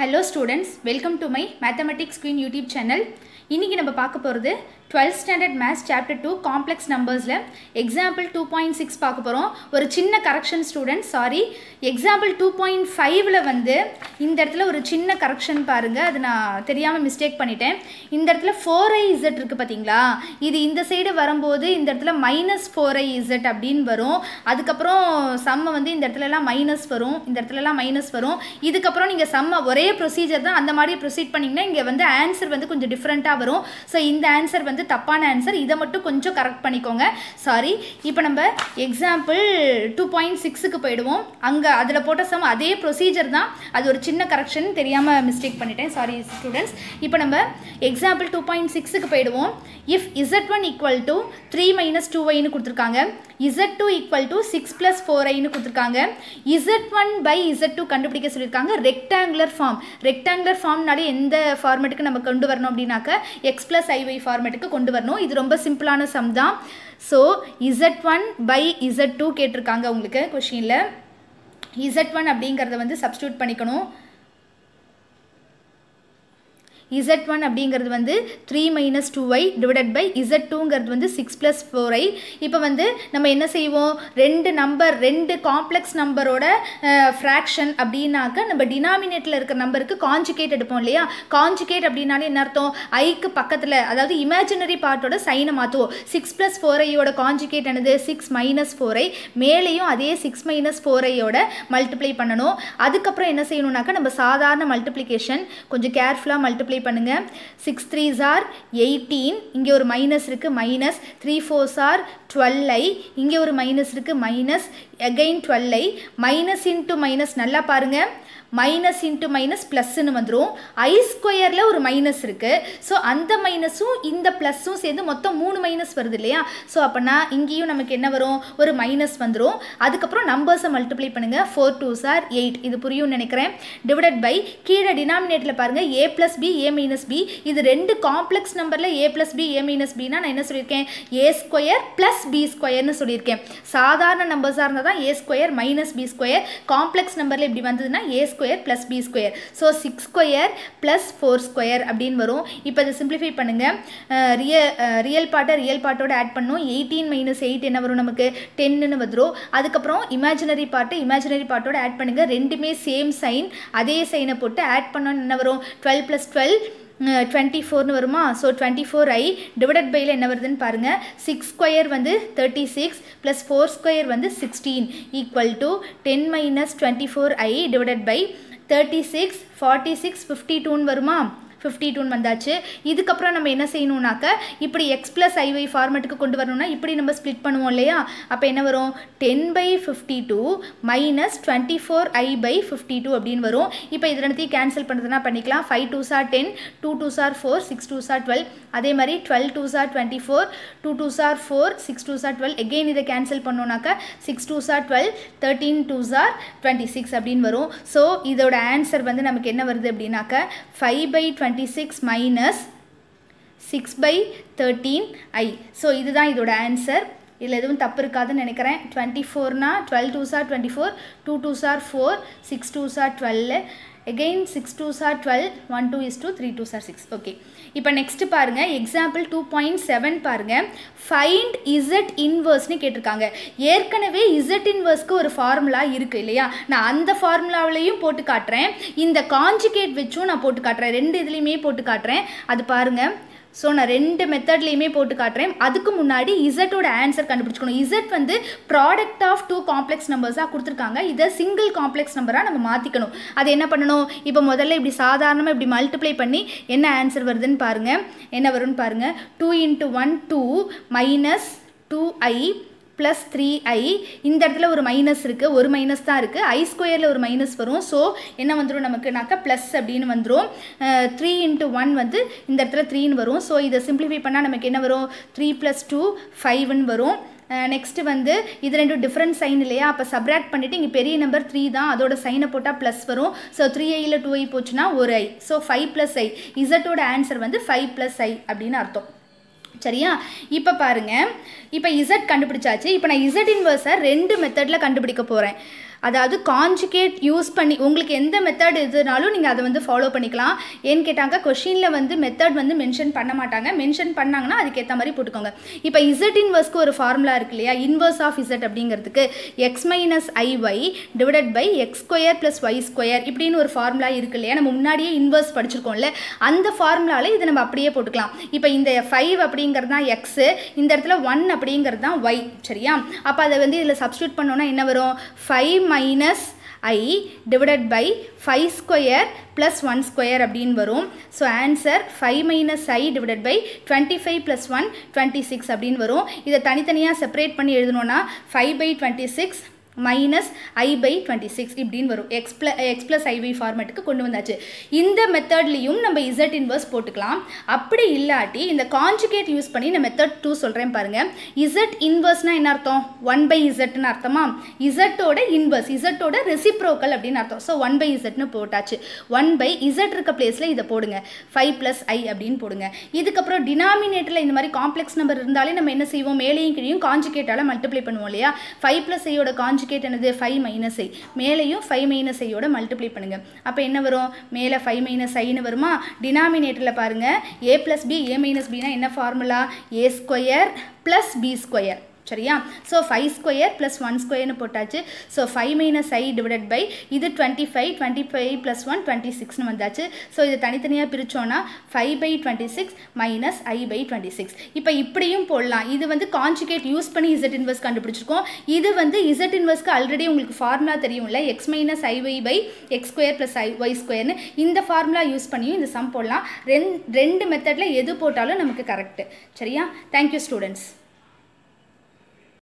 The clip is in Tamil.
Hello students, welcome to my Mathematics Queen YouTube channel. இன்னைக்கு நம்ம பார்க்க போறது 12th standard maths chapter 2 complex numbers ல example 2.6 பார்க்க போறோம். ஒரு சின்ன கரெக்ஷன் ஸ்டூடண்ட்ஸ், சாரி, example 2.5 ல வந்து இந்த இடத்துல ஒரு சின்ன கரெக்ஷன் பாருங்க. அது நான் தெரியாம மிஸ்டேக் பண்ணிட்டேன். இந்த இடத்துல 4iz இருக்கு பாத்தீங்களா? இது இந்த சைடு வரும்போது இந்த இடத்துல -4iz அப்படிን வரும். அதுக்கு அப்புறம் சம் வந்து இந்த இடத்துல எல்லாம் மைனஸ் வரும். இந்த இடத்துல எல்லாம் மைனஸ் வரும். இதுக்கு அப்புறம் நீங்க சம் ஒரே ப்ரொசீஜர் தான் அந்த மாதிரி ப்ரொசீட் பண்ணீங்கன்னா இங்க வந்து ஆன்சர் வந்து கொஞ்சம் டிஃபரண்டா வரும். சோ இந்த ஆன்சர் வந்து தப்பான ஆன்சர். இத மட்டும் கொஞ்சம் கரெக்ட் பண்ணிக்கோங்க. சாரி, இப்போ நம்ம எக்ஸாம்பிள் 2.6 க்கு போய்டுவோம். அங்க அதுல போட்ட சம் அதே ப்ரொசீஜர் தான். அது ஒரு சின்ன கரெக்ஷன், தெரியாம மிஸ்டேக் பண்ணிட்டேன். Sorry students. இப்போ நம்ம எக்ஸாம்பிள் 2.6 க்கு போய்டுவோம். If z1 equal to 3 - 2y ன்னு கொடுத்திருக்காங்க, z2 equal to 6 plus 4i ன்னு கொடுத்திருக்காங்க. z1 by z2 கண்டுபிடிக்க சொல்லிருக்காங்க. ரெக்டாங்குலர் ஃபார்ம், ரெக்டாங்குலர் ஃபார்ம்னாலே எந்த ஃபார்மேட்டுக்கு நம்ம கொண்டு வரணும் அப்படினாக்க x plus iy ஃபார்மேட்டுக்கு கொண்டு வரணும். இது ரொம்ப சிம்பிளான சம் தான். ஸோ z1 by z2 கேட்டிருக்காங்க உங்களுக்கு கொஷினில். z1 அப்படிங்கிறத வந்து சப்ஸ்டியூட் பண்ணிக்கணும். z1 அப்படிங்கிறது வந்து 3 - 2y டிவைடட் பை z2ங்கிறது வந்து 6 + 4i. இப்போ வந்து நம்ம என்ன செய்வோம், ரெண்டு காம்ப்ளெக்ஸ் நம்பரோட ஃப்ராக்ஷன் அப்படின்னாக்க நம்ம டினாமினேட்டில் இருக்கிற நம்பருக்கு காஞ்சுகேட் எடுப்போம் இல்லையா? காஞ்சுகேட் அப்படின்னாலே என்ன அர்த்தம், ஐக்கு பக்கத்தில், அதாவது இமேஜினரி பார்ட்டோட சைனை மாற்றுவோம். 6 + 4iயோட காஞ்சுகேட் என்னது, 6 - 4i. மேலேயும் அதே 6 - 4iயோட மல்டிப்ளை பண்ணணும். அதுக்கப்புறம் என்ன செய்யணும்னாக்கா நம்ம சாதாரண மல்டிப்ளிகேஷன், கொஞ்சம் கேர்ஃபுல்லாக மல்டிப்ளை பண்ணுங்க. 6 × 3 = 18. இங்க ஒரு மைனஸ் இருக்கு, மைனஸ். 3 × 4 = 12i. இங்க ஒரு மைனஸ் இருக்கு, minus. Again 12i. Minus into minus, நல்லா பாருங்க, மைனஸ் இன்டு மைனஸ் பிளஸ்ன்னு வந்துடும். ஐ ஸ்கொயரில் ஒரு மைனஸ் இருக்குது. ஸோ அந்த மைனஸும் இந்த ப்ளஸ்ஸும் சேர்ந்து மொத்தம் 3 மைனஸ் வருது இல்லையா? ஸோ அப்போனா இங்கேயும் நமக்கு என்ன வரும், ஒரு மைனஸ் வந்துடும். அதுக்கப்புறம் நம்பர்ஸை மல்டிப்ளை பண்ணுங்கள். 4 × 2 = 8. இது புரியும்னு நினைக்கிறேன். டிவைடட் பை, கீழே டினாமினேட்டில் பாருங்கள், a + b a - b. இது ரெண்டு காம்ப்ளெக்ஸ் நம்பரில் a + b a - bனா நான் என்ன சொல்லியிருக்கேன், a² + b² சொல்லியிருக்கேன். சாதாரண நம்பர்ஸாக இருந்தால் தான் a² - b². காம்ப்ளெக்ஸ் நம்பரில் இப்படி வந்ததுன்னா a² + b². So 6² + 4² அப்படின் வரும். இப்போ இதை சிம்பிளிஃபை பண்ணுங்க. ரியல் பார்ட்டோட ஆட் பண்ணும். 18 - 8 என்ன வரும் நமக்கு, 10ன்னு வந்துடும். அதுக்கப்புறம் இமேஜினரி பார்ட்டோட ஆட் பண்ணுங்க. ரெண்டுமே சேம் சைன், அதே சைனை போட்டு ஆட் பண்ணோன்னு என்ன வரும், 12 + 12 = 24ன்னு வருமா? ஸோ 24i டிவைடட் பையில் என்ன வருதுன்னு பாருங்கள். 6² வந்து 36 ப்ளஸ் 4² வந்து 16 = 10 - 24i டிவைடட் பை 36 - 46 = 52ன்னு வருமா? 52 வந்தாச்சு. இதுக்கப்புறம் நம்ம என்ன செய்யணும்னாக்க, இப்படி x + iy ஃபார்மேட்டுக்கு கொண்டு வரணும்னா இப்படி நம்ம ஸ்பிளிட் பண்ணுவோம் இல்லையா? அப்போ என்ன வரும், 10 - 52 - 24i/52 அப்படின்னு வரும். இப்போ இது ரெண்டுத்தையும் கேன்சல் பண்ணுறதுனா பண்ணிக்கலாம். 5 × 2 = 10, 2 × 2 = 4, 6 × 2 = 12. அதே மாதிரி 12 × 2 = 24, 2 × 2 = 4, 6 × 2 = 12. எகெயின் இதை கேன்சல் பண்ணோம்னாக்க 6 × 2 = 12, 13 × 2 = 26 அப்படின்னு வரும். ஸோ இதோட ஆன்சர் வந்து நமக்கு என்ன வருது அப்படின்னாக்க 5 - 26 - 6 by 13i. ஸோ இதுதான் இதோட ஆன்சர். இதில் எதுவும் தப்பு இருக்காதுன்னு நினைக்கிறேன். 24னா 12 × 2 = 24, 2 × 2 = 4, 6 × 2 = 12, again 6 × 2 = 12, 1 2:3 2 6. ஓகே, இப்போ நெக்ஸ்ட் பாருங்க, எக்ஸாம்பிள் 2.7 பாருங்க. ஃபைண்ட் z inverse கேட்டிருக்காங்க. ஏற்கனவே z inverse ஒரு ஃபார்முலா இருக்கு இல்லையா? நான் அந்த ஃபார்முலாவிலையும் போட்டு காட்டுறேன், இந்த காஞ்சுகேட் வச்சும் நான் போட்டு காட்டுறேன், ரெண்டு இதுலையுமே போட்டு காட்டுறேன். அது பாருங்க. ஸோ நான் ரெண்டு மெத்தட்லேயுமே போட்டு காட்டுறேன். அதுக்கு முன்னாடி இசட்டோட ஆன்சர் கண்டுபிடிச்சிக்கணும். இசட் வந்து ப்ராடக்ட் ஆஃப் 2 காம்ப்ளெக்ஸ் நம்பர்ஸாக கொடுத்துருக்காங்க. இதை சிங்கிள் காம்ப்ளெக்ஸ் நம்பராக நம்ம மாற்றிக்கணும். அது என்ன பண்ணணும், இப்போ முதல்ல இப்படி சாதாரணமாக இப்படி மல்டிப்ளை பண்ணி என்ன ஆன்சர் வருதுன்னு பாருங்கள். என்ன வரும்னு பாருங்கள். 2 × 1 = -2i + 3i. இந்த இடத்துல ஒரு மைனஸ் இருக்குது, ஒரு மைனஸ் தான் இருக்குது. i² ஒரு மைனஸ் வரும். ஸோ என்ன வந்துடும் நமக்குனாக்கா, ப்ளஸ் அப்படின்னு வந்துடும். 3 × 1 வந்து இந்த இடத்துல 3ன்னு வரும். ஸோ இதை சிம்பிளிஃபை பண்ணால் நமக்கு என்ன வரும், 3 + 2 = 5ன்னு வரும். நெக்ஸ்ட் வந்து இது ரெண்டும் டிஃப்ரெண்ட் சைன் இல்லையா? அப்போ சப்ராக்ட் பண்ணிவிட்டு இங்கே பெரிய நம்பர் 3 தான், அதோட சைனை போட்டால் ப்ளஸ் வரும். ஸோ 3i ல் 2i போச்சுன்னா 1i. So 5 + i. இசட்டோட ஆன்சர் வந்து 5 + i அப்படின்னு அர்த்தம். சரியா? இப்போ பாருங்க, இப்போ z கண்டுபிடிச்சாச்சு. இப்போ நான் z inverse ரெண்டு மெத்தடில் கண்டுபிடிக்க போகிறேன். அதாவது கான்ஜுகேட் யூஸ் பண்ணி உங்களுக்கு எந்த மெத்தட் எதுனாலும் நீங்க அதை வந்து ஃபாலோ பண்ணிக்கலாம். ஏன் கேட்டாங்க क्वेश्चनல வந்து மெத்தட் வந்து மென்ஷன் பண்ண மாட்டாங்க. மென்ஷன் பண்ணாங்கன்னா அதுக்கு ஏத்த மாதிரி போட்டுக்கோங்க. இப்போ z இன்வர்ஸ் க்கு ஒரு ஃபார்முலா இருக்கு இல்லையா, இன்வர்ஸ் ஆஃப் z அப்படிங்கிறதுக்கு x - iy / x2 + y2 இப்படின்னு ஒரு ஃபார்முலா இருக்கு இல்லையா. நம்ம முன்னாடியே இன்வர்ஸ் படிச்சிருக்கோம்ல, அந்த ஃபார்முலால இது நம்ம அப்படியே போட்டுக்கலாம். இப்போ இந்த 5 அப்படிங்கிறது தான் x, இந்த இடத்துல 1 அப்படிங்கிறது தான் y, சரியா? அப்ப அத வந்து இதல சப்ஸ்டிட்யூட் பண்ணோம்னா என்ன வரும்? 5 minus I divided by 5 square plus 1 square அப்படின் வரும். So answer 5 minus I divided by 25 plus 1 26 அப்படின் வரும். இதை தனித்தனியா செப்பரேட் பண்ணி எழுதணும்னா 5 by 26 minus I by 26 இப்படின் வரும். x plus I by formatக்கு கொண்டு வந்தாச்சு. இந்த மெத்தட்லியும் நம்ம z inverse போட்டுக்கலாம். அப்படி இல்லாட்டி இந்த conjugate யூஸ் பண்ணி நான் மெத்தட் 2 சொல்றேன் பாருங்க. z inverseனா என்ன அர்த்தம்? 1 by z ன்னு அர்த்தமா? z ஓட inverse, z ஓட reciprocal அப்படின அர்த்தம். சோ 1 by z ன்னு போட்டாச்சு. 1 by z இருக்க பிளேஸ்ல இத போடுங்க. 5 plus I அப்படினு போடுங்க. இதுக்கு அப்புறம் டினாமினேட்டர்ல இந்த மாதிரி காம்ப்ளெக்ஸ் நம்பர் இருந்தாலே நம்ம என்ன செய்வோம்? மேலேயும் கீழேயும் கான்ஜுகேட்டால மல்டிப்ளை பண்ணுவோம் இல்லையா. 5 plus I ஓட கான்ஜுகேட் என்னது? 5 minus i. மேலையும் 5 minus i ஓட மல்டிப்ளை பண்ணுங்க. அப்ப என்ன வரும்? மேலே 5 minus i ன்னு வருமா? டினாமினேட்டர்ல பாருங்க a plus b, a minus b னா என்ன formula? a square plus b square, சரியா? ஸோ 5 square ப்ளஸ் 1 square போட்டாச்சு. So 5 minus i divide by இது 25 ப்ளஸ் 1 26 வந்தாச்சு. ஸோ இது தனித்தனியாக பிரித்தோன்னா 5 by 26 minus i by 26. இப்போ இப்படியும் போடலாம். இது வந்து கான்ஜுகேட் யூஸ் பண்ணி z இன்வர்ஸ் கண்டுபிடிச்சிருக்கோம். இது வந்து z இன்வர்ஸ்க்கு ஆல்ரெடி உங்களுக்கு ஃபார்முலா தெரியும்ல, x minus i y by x square plus y ஸ்கொயர்னு. இந்த ஃபார்முலா யூஸ் பண்ணியும் இந்த சம் போடலாம். ரெண்டு மெத்தடில் எது போட்டாலும் நமக்கு கரெக்டு, சரியா? Thank you students.